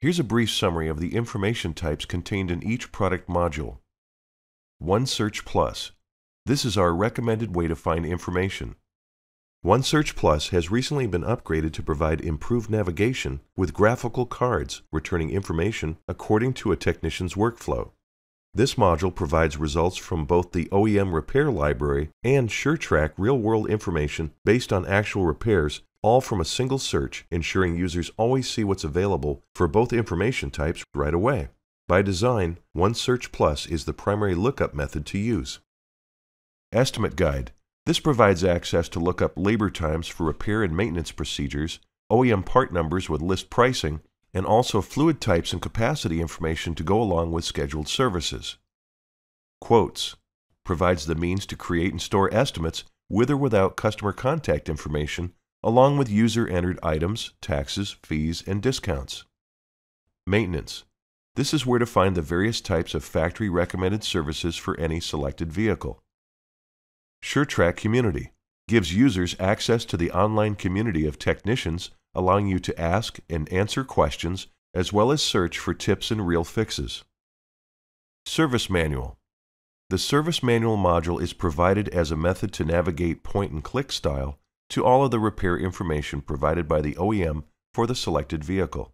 Here's a brief summary of the information types contained in each product module. OneSearch Plus. This is our recommended way to find information. OneSearch Plus has recently been upgraded to provide improved navigation with graphical cards returning information according to a technician's workflow. This module provides results from both the OEM repair library and SureTrack real-world information based on actual repairs, all from a single search, ensuring users always see what's available for both information types right away. By design, OneSearch Plus is the primary lookup method to use. Estimate Guide. This provides access to look up labor times for repair and maintenance procedures, OEM part numbers with list pricing, and also fluid types and capacity information to go along with scheduled services. Quotes. Provides the means to create and store estimates with or without customer contact information, along with user-entered items, taxes, fees, and discounts. Maintenance. This is where to find the various types of factory-recommended services for any selected vehicle. SureTrack Community. Gives users access to the online community of technicians, allowing you to ask and answer questions, as well as search for tips and real fixes. Service Manual. The Service Manual module is provided as a method to navigate point-and-click style to all of the repair information provided by the OEM for the selected vehicle.